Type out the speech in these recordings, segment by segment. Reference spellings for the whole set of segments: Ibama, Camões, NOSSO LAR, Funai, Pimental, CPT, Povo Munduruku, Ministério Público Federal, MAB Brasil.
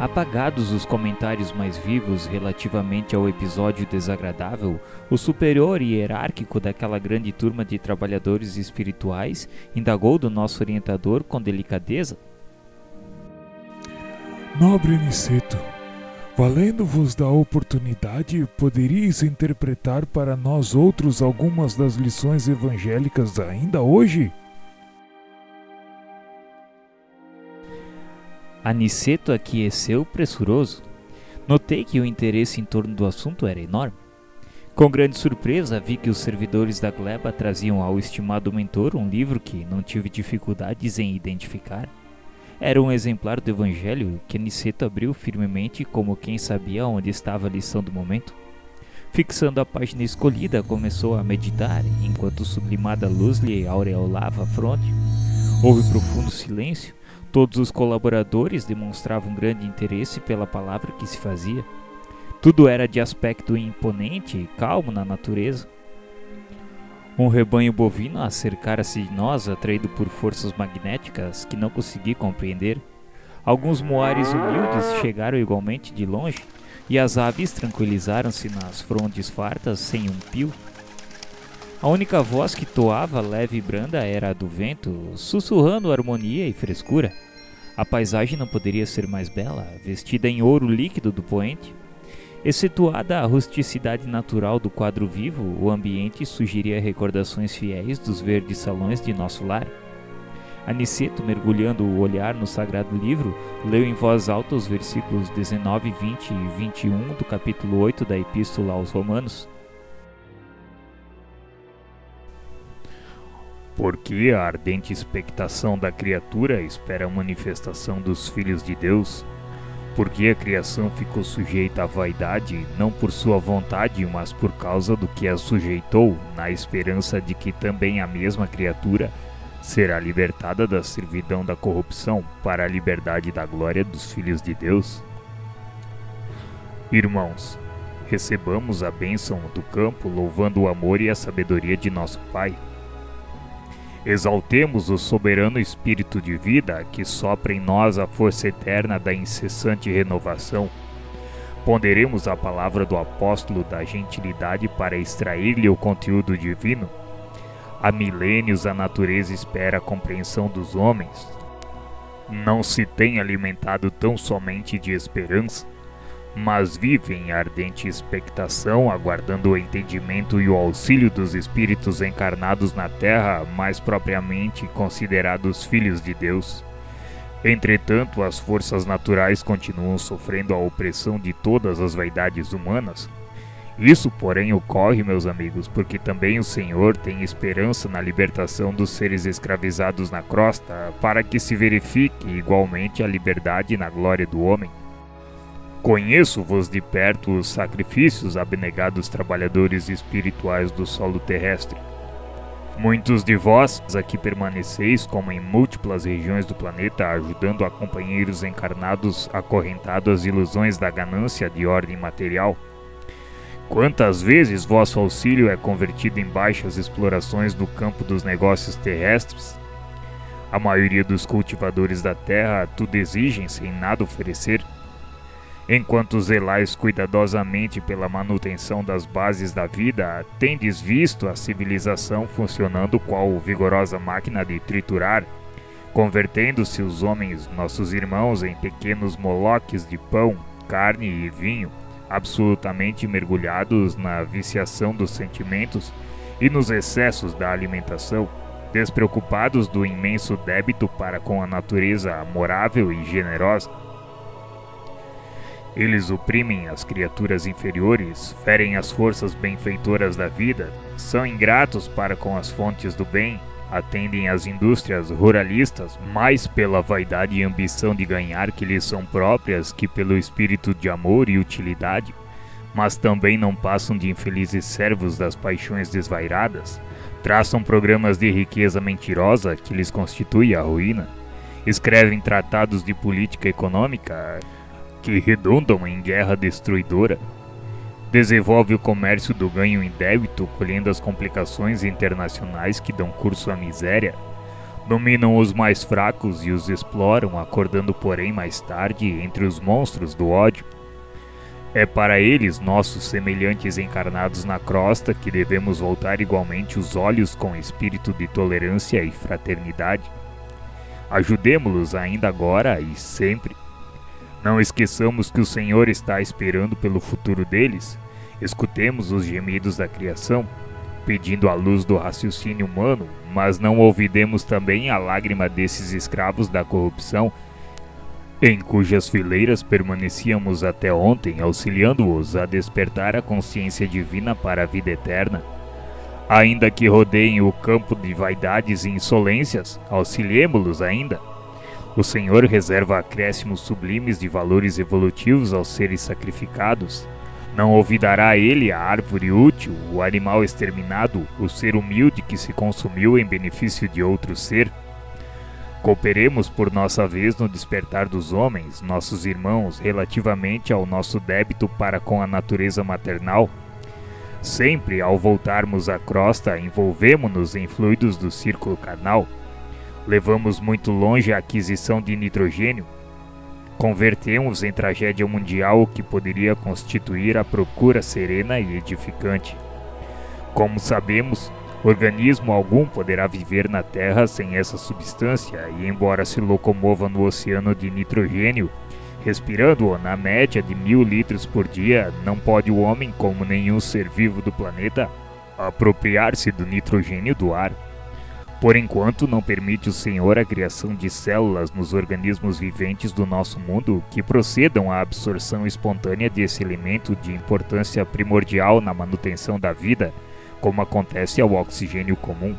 Apagados os comentários mais vivos relativamente ao episódio desagradável, o superior e hierárquico daquela grande turma de trabalhadores espirituais indagou do nosso orientador com delicadeza. Nobre Niceto, valendo-vos da oportunidade, poderíeis interpretar para nós outros algumas das lições evangélicas ainda hoje? Aniceto aqueceu pressuroso. Notei que o interesse em torno do assunto era enorme. Com grande surpresa, vi que os servidores da gleba traziam ao estimado mentor um livro que não tive dificuldades em identificar. Era um exemplar do Evangelho que Aniceto abriu firmemente como quem sabia onde estava a lição do momento. Fixando a página escolhida, começou a meditar, enquanto sublimada luz lhe aureolava a fronte. Houve profundo silêncio. Todos os colaboradores demonstravam grande interesse pela palavra que se fazia. Tudo era de aspecto imponente e calmo na natureza. Um rebanho bovino acercara-se de nós, atraído por forças magnéticas que não consegui compreender. Alguns moares humildes chegaram igualmente de longe, e as aves tranquilizaram-se nas frondes fartas sem um pio. A única voz que toava leve e branda era a do vento, sussurrando harmonia e frescura. A paisagem não poderia ser mais bela, vestida em ouro líquido do poente. Excetuada a rusticidade natural do quadro vivo, o ambiente sugeria recordações fiéis dos verdes salões de nosso lar. Aniceto, mergulhando o olhar no sagrado livro, leu em voz alta os versículos 19, 20 e 21 do capítulo 8 da Epístola aos Romanos. Porque a ardente expectação da criatura espera a manifestação dos filhos de Deus, porque a criação ficou sujeita à vaidade, não por sua vontade, mas por causa do que a sujeitou, na esperança de que também a mesma criatura será libertada da servidão da corrupção para a liberdade da glória dos filhos de Deus. Irmãos, recebamos a bênção do campo louvando o amor e a sabedoria de nosso Pai. Exaltemos o soberano espírito de vida que sopra em nós a força eterna da incessante renovação. Ponderemos a palavra do apóstolo da gentilidade para extrair-lhe o conteúdo divino. Há milênios a natureza espera a compreensão dos homens. Não se tem alimentado tão somente de esperança, mas vive em ardente expectação, aguardando o entendimento e o auxílio dos espíritos encarnados na terra, mais propriamente considerados filhos de Deus. Entretanto, as forças naturais continuam sofrendo a opressão de todas as vaidades humanas. Isso, porém, ocorre, meus amigos, porque também o Senhor tem esperança na libertação dos seres escravizados na crosta, para que se verifique igualmente a liberdade na glória do homem. Conheço-vos de perto os sacrifícios abnegados trabalhadores espirituais do solo terrestre. Muitos de vós aqui permaneceis como em múltiplas regiões do planeta, ajudando a companheiros encarnados acorrentados às ilusões da ganância de ordem material. Quantas vezes vosso auxílio é convertido em baixas explorações no campo dos negócios terrestres? A maioria dos cultivadores da terra tudo exigem sem nada oferecer. Enquanto zelais cuidadosamente pela manutenção das bases da vida, tendes visto a civilização funcionando qual vigorosa máquina de triturar, convertendo-se os homens, nossos irmãos, em pequenos moloques de pão, carne e vinho, absolutamente mergulhados na viciação dos sentimentos e nos excessos da alimentação, despreocupados do imenso débito para com a natureza amorável e generosa. Eles oprimem as criaturas inferiores, ferem as forças benfeitoras da vida, são ingratos para com as fontes do bem, atendem às indústrias ruralistas mais pela vaidade e ambição de ganhar que lhes são próprias que pelo espírito de amor e utilidade, mas também não passam de infelizes servos das paixões desvairadas, traçam programas de riqueza mentirosa que lhes constitui a ruína, escrevem tratados de política econômica que redundam em guerra destruidora, desenvolve o comércio do ganho em débito, colhendo as complicações internacionais que dão curso à miséria, dominam os mais fracos e os exploram, acordando porém mais tarde entre os monstros do ódio. É para eles, nossos semelhantes encarnados na crosta, que devemos voltar igualmente os olhos com espírito de tolerância e fraternidade. Ajudemo-los ainda agora e sempre. Não esqueçamos que o Senhor está esperando pelo futuro deles. Escutemos os gemidos da criação, pedindo a luz do raciocínio humano, mas não ouvidemos também a lágrima desses escravos da corrupção, em cujas fileiras permanecíamos até ontem, auxiliando-os a despertar a consciência divina para a vida eterna. Ainda que rodeiem o campo de vaidades e insolências, auxiliemo-los ainda. O Senhor reserva acréscimos sublimes de valores evolutivos aos seres sacrificados. Não olvidará ele a árvore útil, o animal exterminado, o ser humilde que se consumiu em benefício de outro ser. Cooperemos por nossa vez no despertar dos homens, nossos irmãos, relativamente ao nosso débito para com a natureza maternal. Sempre, ao voltarmos à crosta, envolvemo-nos em fluidos do círculo carnal. Levamos muito longe a aquisição de nitrogênio. Convertemos em tragédia mundial o que poderia constituir a procura serena e edificante. Como sabemos, organismo algum poderá viver na Terra sem essa substância e, embora se locomova no oceano de nitrogênio, respirando-o na média de 1000 litros por dia, não pode o homem, como nenhum ser vivo do planeta, apropriar-se do nitrogênio do ar. Por enquanto, não permite o Senhor a criação de células nos organismos viventes do nosso mundo que procedam à absorção espontânea desse elemento de importância primordial na manutenção da vida, como acontece ao oxigênio comum.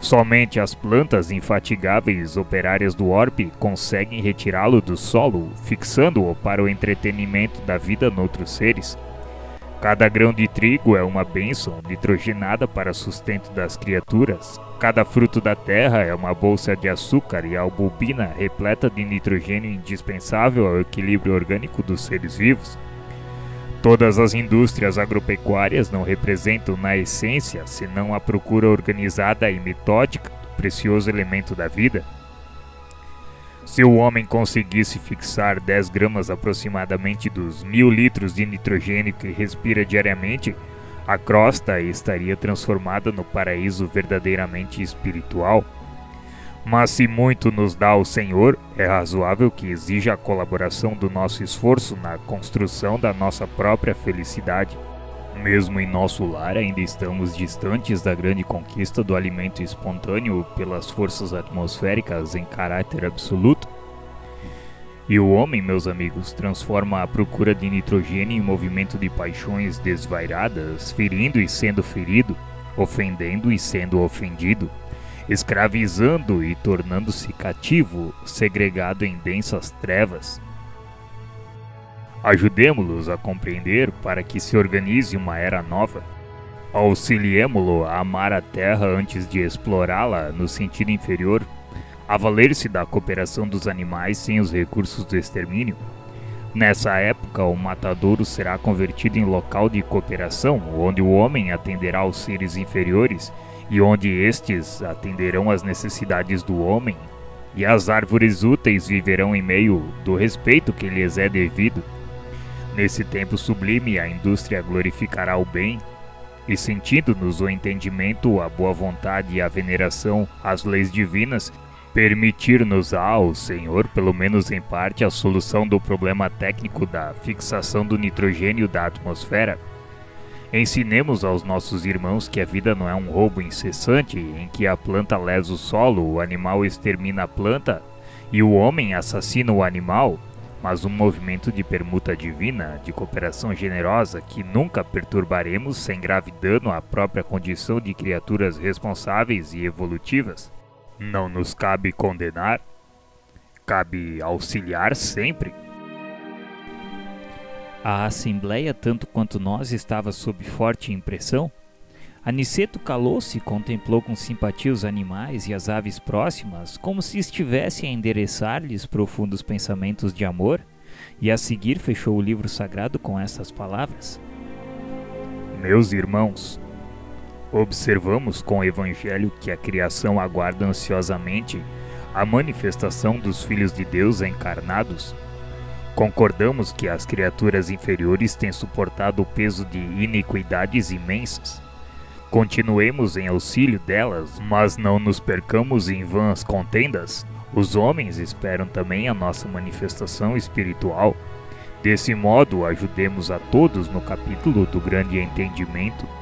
Somente as plantas infatigáveis operárias do orbe conseguem retirá-lo do solo, fixando-o para o entretenimento da vida noutros seres. Cada grão de trigo é uma bênção nitrogenada para sustento das criaturas. Cada fruto da terra é uma bolsa de açúcar e albumina repleta de nitrogênio indispensável ao equilíbrio orgânico dos seres vivos. Todas as indústrias agropecuárias não representam na essência senão a procura organizada e metódica do precioso elemento da vida. Se o homem conseguisse fixar 10 gramas aproximadamente dos 1000 litros de nitrogênio que respira diariamente, a crosta estaria transformada no paraíso verdadeiramente espiritual. Mas se muito nos dá o Senhor, é razoável que exija a colaboração do nosso esforço na construção da nossa própria felicidade. Mesmo em nosso lar ainda estamos distantes da grande conquista do alimento espontâneo pelas forças atmosféricas em caráter absoluto. E o homem, meus amigos, transforma a procura de nitrogênio em movimento de paixões desvairadas, ferindo e sendo ferido, ofendendo e sendo ofendido, escravizando e tornando-se cativo, segregado em densas trevas. Ajudemo-los a compreender para que se organize uma era nova. Auxiliemo-lo a amar a terra antes de explorá-la no sentido inferior, a valer-se da cooperação dos animais sem os recursos do extermínio. Nessa época, o matadouro será convertido em local de cooperação, onde o homem atenderá aos seres inferiores e onde estes atenderão às necessidades do homem, e as árvores úteis viverão em meio do respeito que lhes é devido. Nesse tempo sublime, a indústria glorificará o bem, e sentindo-nos o entendimento, a boa vontade e a veneração às leis divinas, permitir-nos-á ao Senhor, pelo menos em parte, a solução do problema técnico da fixação do nitrogênio da atmosfera. Ensinemos aos nossos irmãos que a vida não é um roubo incessante, em que a planta lesa o solo, o animal extermina a planta e o homem assassina o animal, mas um movimento de permuta divina, de cooperação generosa, que nunca perturbaremos sem grave dano à própria condição de criaturas responsáveis e evolutivas. Não nos cabe condenar, cabe auxiliar sempre. A assembleia, tanto quanto nós, estava sob forte impressão. Aniceto calou-se e contemplou com simpatia os animais e as aves próximas, como se estivesse a endereçar-lhes profundos pensamentos de amor, e a seguir fechou o livro sagrado com estas palavras: Meus irmãos, Observamos com o Evangelho que a criação aguarda ansiosamente a manifestação dos filhos de Deus encarnados. Concordamos que as criaturas inferiores têm suportado o peso de iniquidades imensas. Continuemos em auxílio delas, mas não nos percamos em vãs contendas. Os homens esperam também a nossa manifestação espiritual. Desse modo, ajudemos a todos no capítulo do grande entendimento.